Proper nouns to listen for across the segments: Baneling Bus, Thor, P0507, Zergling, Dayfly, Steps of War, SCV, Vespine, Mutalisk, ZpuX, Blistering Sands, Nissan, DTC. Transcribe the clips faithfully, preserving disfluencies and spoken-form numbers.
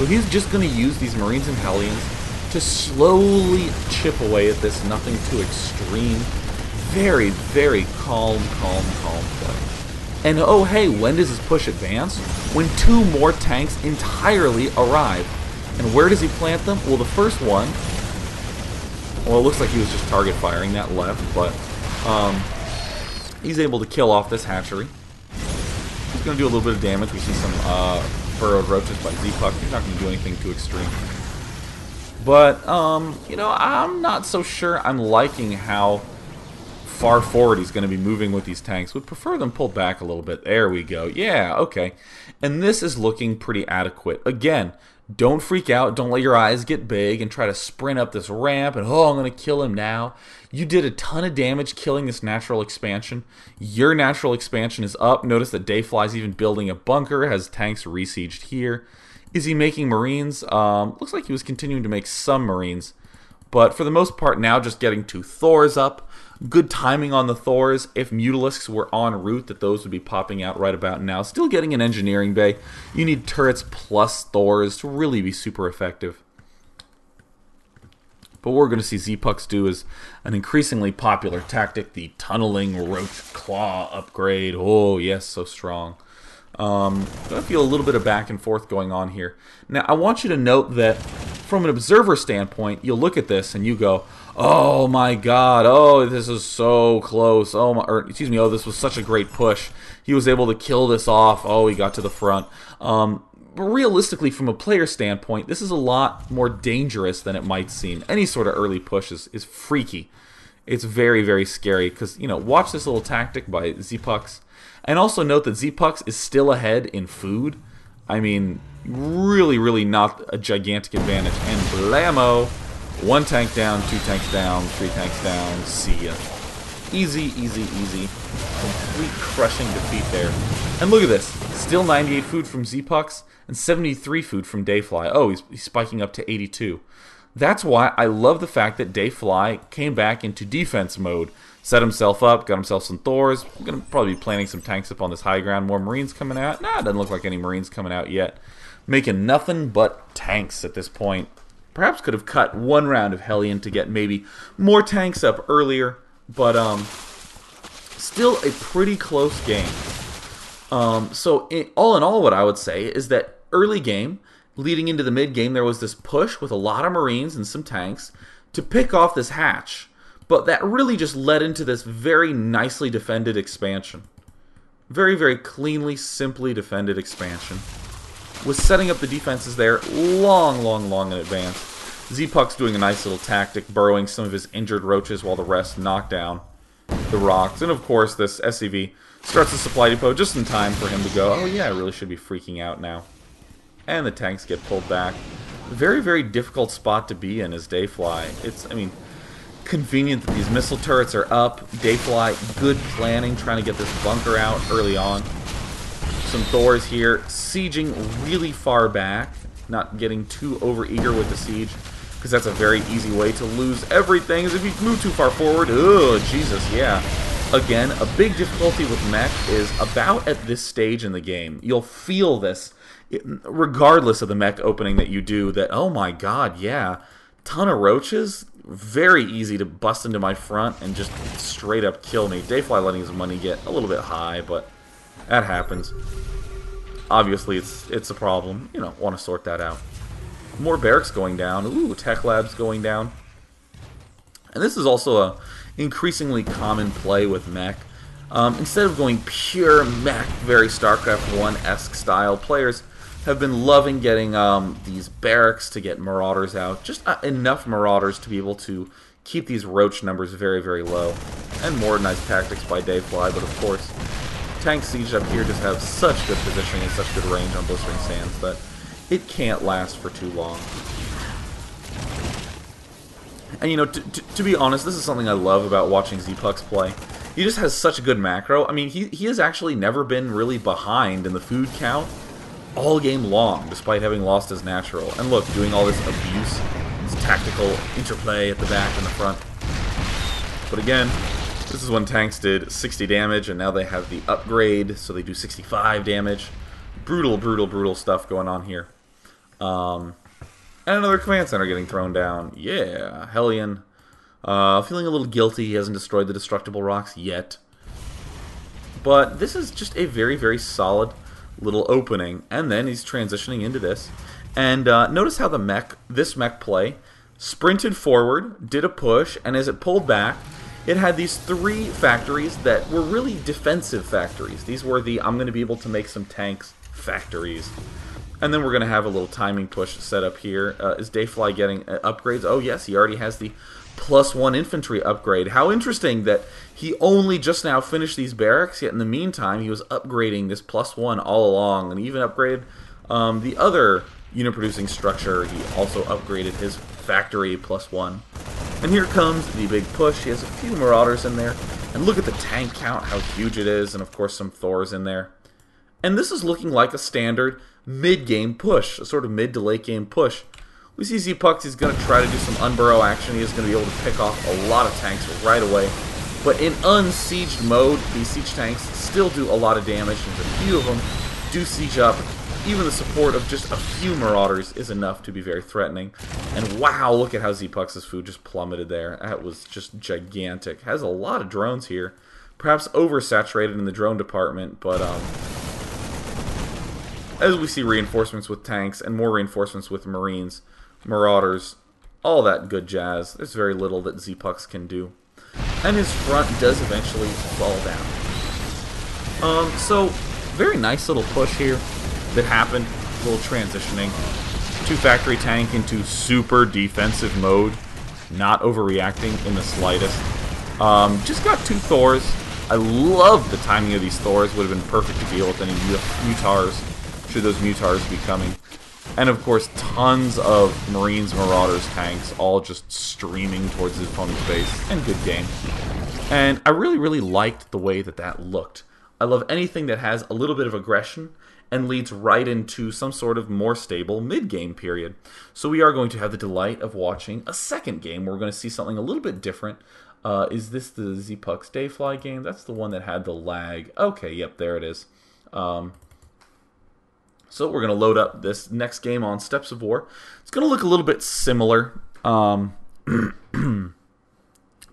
So he's just going to use these Marines and Hellions to slowly chip away at this nothing too extreme. Very, very calm, calm, calm play. And oh hey, when does his push advance? When two more tanks entirely arrive. And where does he plant them? Well, the first one... Well, it looks like he was just target firing that left, but... Um, he's able to kill off this hatchery. He's going to do a little bit of damage. We see some uh, burrowed roaches by ZpuX. He's not going to do anything too extreme. But, um, you know, I'm not so sure I'm liking how far forward he's going to be moving with these tanks. Would prefer them pulled back a little bit. There we go. Yeah, okay. And this is looking pretty adequate. Again, don't freak out. Don't let your eyes get big and try to sprint up this ramp and, oh, I'm going to kill him now. You did a ton of damage killing this natural expansion. Your natural expansion is up. Notice that Dayfly's even building a bunker, has tanks re-sieged here. Is he making Marines? Um, looks like he was continuing to make some Marines. But for the most part now just getting two Thors up. Good timing on the Thors. If Mutalisks were en route, that those would be popping out right about now. Still getting an engineering bay. You need turrets plus Thors to really be super effective. But what we're going to see ZpuX do is an increasingly popular tactic, the Tunneling Roach Claw upgrade. Oh yes, so strong. Um, I feel a little bit of back and forth going on here. Now, I want you to note that from an observer standpoint, you'll look at this and you go, oh my god, oh, this is so close, oh my, or excuse me, oh, this was such a great push. He was able to kill this off, oh, he got to the front. Um, but realistically, from a player standpoint, this is a lot more dangerous than it might seem. Any sort of early push is, is freaky. It's very, very scary because, you know, watch this little tactic by ZpuX. And also note that ZpuX is still ahead in food. I mean, really, really not a gigantic advantage. And blammo! One tank down, two tanks down, three tanks down, see ya. Easy, easy, easy. Complete crushing defeat there. And look at this. Still ninety-eight food from ZpuX and seventy-three food from Dayfly. Oh, he's, he's spiking up to eighty-two. That's why I love the fact that Dayfly came back into defense mode. Set himself up, got himself some Thors. I'm going to probably be planting some tanks up on this high ground. More Marines coming out. Nah, it doesn't look like any Marines coming out yet. Making nothing but tanks at this point. Perhaps could have cut one round of Hellion to get maybe more tanks up earlier. But um, still a pretty close game. Um, so it, all in all, what I would say is that early game, leading into the mid game, there was this push with a lot of Marines and some tanks to pick off this hatch. But that really just led into this very nicely defended expansion. Very, very cleanly, simply defended expansion. Was setting up the defenses there long, long, long in advance. ZpuX doing a nice little tactic, burrowing some of his injured roaches while the rest knock down the rocks. And of course, this S C V starts the supply depot just in time for him to go, oh yeah, I really should be freaking out now. And the tanks get pulled back. Very, very difficult spot to be in as Dayfly. It's, I mean... convenient that these missile turrets are up. Dayfly, good planning, trying to get this bunker out early on. Some Thors here, sieging really far back, not getting too overeager with the siege, because that's a very easy way to lose everything. If you move too far forward, oh Jesus, yeah. Again, a big difficulty with mech is about at this stage in the game. You'll feel this, regardless of the mech opening that you do, that, oh my god, yeah, ton of roaches. Very easy to bust into my front and just straight up kill me. Dayfly letting his money get a little bit high, but that happens. Obviously, it's it's a problem. You know, want to sort that out. More barracks going down. Ooh, tech labs going down. And this is also a increasingly common play with mech. Um, instead of going pure mech, very StarCraft one-esque style, players have been loving getting um, these barracks to get marauders out. Just uh, enough marauders to be able to keep these roach numbers very, very low. And more nice tactics by Dayfly, but of course, tank siege up here just have such good positioning and such good range on Blistering Sands that it can't last for too long. And you know, t t to be honest, this is something I love about watching ZpuX play. He just has such a good macro. I mean, he, he has actually never been really behind in the food count all game long, despite having lost his natural. And look, doing all this abuse, this tactical interplay at the back and the front. But again, this is when tanks did sixty damage, and now they have the upgrade, so they do sixty-five damage. Brutal, brutal, brutal stuff going on here. Um, and another command center getting thrown down. Yeah, Hellion. Uh, feeling a little guilty he hasn't destroyed the destructible rocks yet. But this is just a very, very solid little opening. And then he's transitioning into this. And uh, notice how the mech, this mech play sprinted forward, did a push, and as it pulled back, it had these three factories that were really defensive factories. These were the, I'm going to be able to make some tanks factories. And then we're going to have a little timing push set up here. Uh, is Dayfly getting upgrades? Oh yes, he already has the plus one infantry upgrade. How interesting that he only just now finished these barracks, yet in the meantime he was upgrading this plus one all along, and even upgraded um, the other unit producing structure. He also upgraded his factory plus one. And here comes the big push. He has a few marauders in there, and look at the tank count, how huge it is, and of course some Thors in there. And this is looking like a standard mid-game push, a sort of mid to late game push. We see ZpuX, he's going to try to do some unburrow action. He is going to be able to pick off a lot of tanks right away. But in unsieged mode, these siege tanks still do a lot of damage, and a few of them do siege up. Even the support of just a few marauders is enough to be very threatening. And wow, look at how ZpuX's food just plummeted there. That was just gigantic. Has a lot of drones here. Perhaps oversaturated in the drone department, but um... as we see reinforcements with tanks and more reinforcements with marines, marauders, all that good jazz. There's very little that ZpuX can do. And his front does eventually fall down. Um, so, very nice little push here that happened. A little transitioning. Two factory tank into super defensive mode. Not overreacting in the slightest. Um, just got two Thors. I love the timing of these Thors. Would have been perfect to deal with any Mutars, should those Mutars be coming. And of course, tons of Marines, Marauders, tanks, all just streaming towards his opponent's base. And good game. And I really, really liked the way that that looked. I love anything that has a little bit of aggression and leads right into some sort of more stable mid-game period. So we are going to have the delight of watching a second game. We're going to see something a little bit different. Uh, is this the ZpuX Dayfly game? That's the one that had the lag. Okay, yep, there it is. Um... So we're going to load up this next game on Steps of War. It's going to look a little bit similar. Um,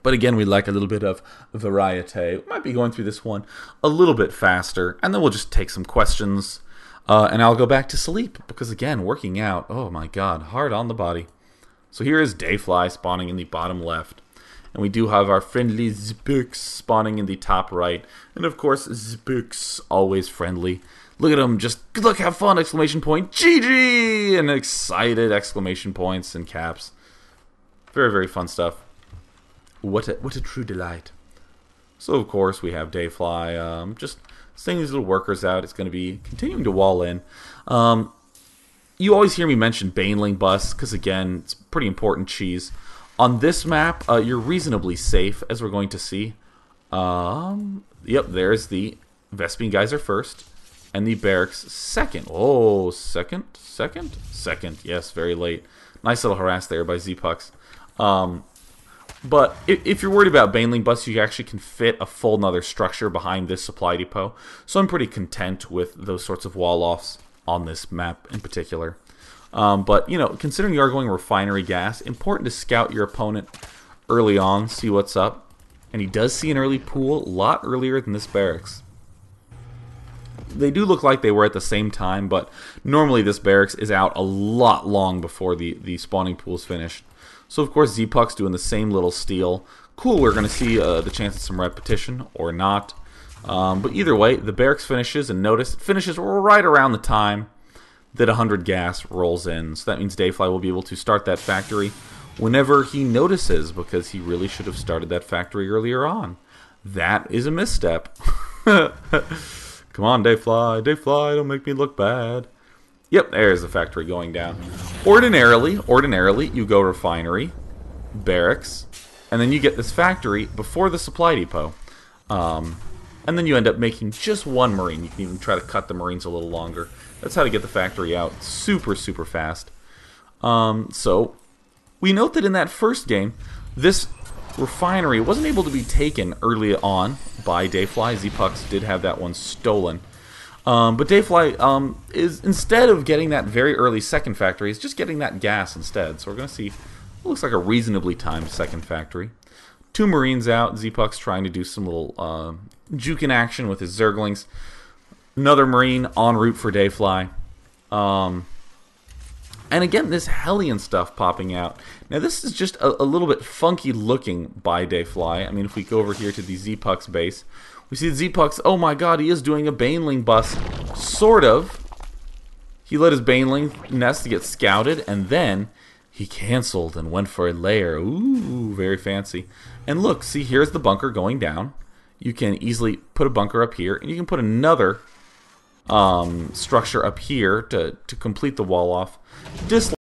but again, we like a little bit of variety. We might be going through this one a little bit faster. And then we'll just take some questions. Uh, and I'll go back to sleep. Because again, working out. Oh my god, hard on the body. So here is Dayfly spawning in the bottom left. And we do have our friendly ZpuX spawning in the top right. And of course, ZpuX, always friendly. Look at him, just, look, have fun, exclamation point, G G! And excited exclamation points and caps. Very, very fun stuff. What a, what a true delight. So, of course, we have Dayfly, um, just sending these little workers out. It's going to be continuing to wall in. Um, you always hear me mention Baneling Bus, because, again, it's pretty important cheese. On this map, uh, you're reasonably safe, as we're going to see. Um, yep, there's the Vespine Geyser first. And the barracks second. Oh, second, second, second. Yes, very late. Nice little harass there by ZpuX. Um, but if, if you're worried about Baneling Bus, you actually can fit a full nother structure behind this supply depot. So I'm pretty content with those sorts of wall-offs on this map in particular. Um, but, you know, considering you are going refinery gas, important to scout your opponent early on, see what's up. And he does see an early pool a lot earlier than this barracks. They do look like they were at the same time, but normally this barracks is out a lot long before the, the spawning pool is finished. So, of course, ZpuX doing the same little steal. Cool, we're going to see uh, the chance of some repetition or not. Um, but either way, the barracks finishes, and notice it finishes right around the time that one hundred gas rolls in. So that means Dayfly will be able to start that factory whenever he notices, because he really should have started that factory earlier on. That is a misstep. Come on, Dayfly, Dayfly, don't make me look bad. Yep, there's the factory going down. Ordinarily, ordinarily, you go refinery, barracks, and then you get this factory before the supply depot. Um, and then you end up making just one marine. You can even try to cut the marines a little longer. That's how to get the factory out super, super fast. Um, so, we note that in that first game, this refinery wasn't able to be taken early on by Dayfly. ZpuX did have that one stolen. Um, but Dayfly um, is, instead of getting that very early second factory, is just getting that gas instead. So we're going to see what looks like a reasonably timed second factory. Two Marines out. ZpuX trying to do some little uh, juking action with his Zerglings. Another Marine en route for Dayfly. Um, and again, this Hellion stuff popping out. Now this is just a, a little bit funky looking by Dayfly. I mean, if we go over here to the ZpuX base, we see ZpuX, oh my god, he is doing a Baneling bus. Sort of. He let his Baneling nest to get scouted, and then he canceled and went for a lair. Ooh, very fancy. And look, see, here's the bunker going down. You can easily put a bunker up here, and you can put another um, structure up here to, to complete the wall off. Dislike